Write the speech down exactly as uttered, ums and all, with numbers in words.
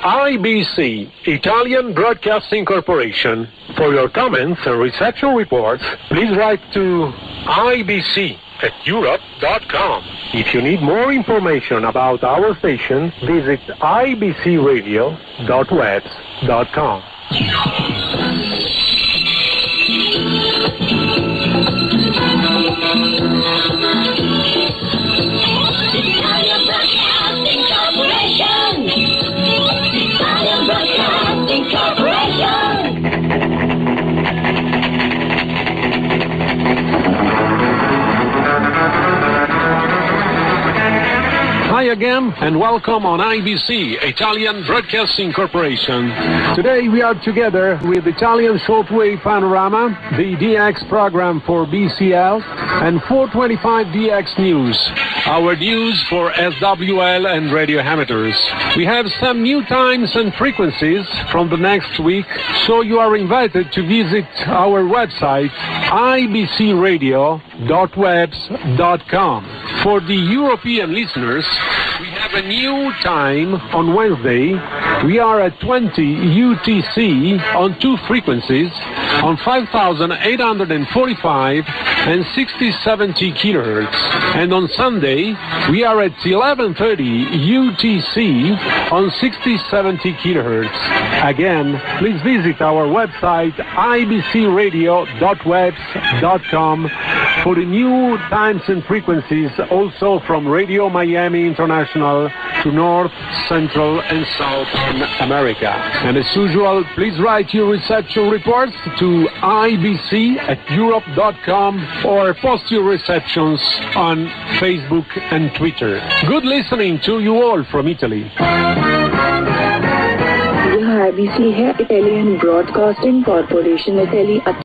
I B C, Italian Broadcasting Corporation. For your comments and reception reports, please write to I B C at europe dot com. If you need more information about our station, visit I B C radio dot webs dot com. Italian Broadcasting Corporation! Italian Broadcasting Corporation. Hi again and welcome on I B C, Italian Broadcasting Corporation. Today we are together with Italian Shortwave Panorama, the D X program for B C L, and four twenty-five D X News, our news for S W L and radio amateurs. We have some new times and frequencies from the next week, so you are invited to visit our website, I B C radio dot webs dot com. For the European listeners, we have a new time on Wednesday. We are at twenty U T C on two frequencies, on five thousand eight hundred forty-five and sixty seventy kilohertz. And on Sunday, we are at eleven thirty U T C on sixty seventy kilohertz. Again, please visit our website, I B C radio dot webs dot com, for the new times and frequencies, also from Radio Miami International to North, Central, and South America. And as usual, please write your reception reports to I B C at europe dot com or post your receptions on Facebook and Twitter. Good listening to you all from Italy. I B C है Italian Broadcasting Corporation, Italy.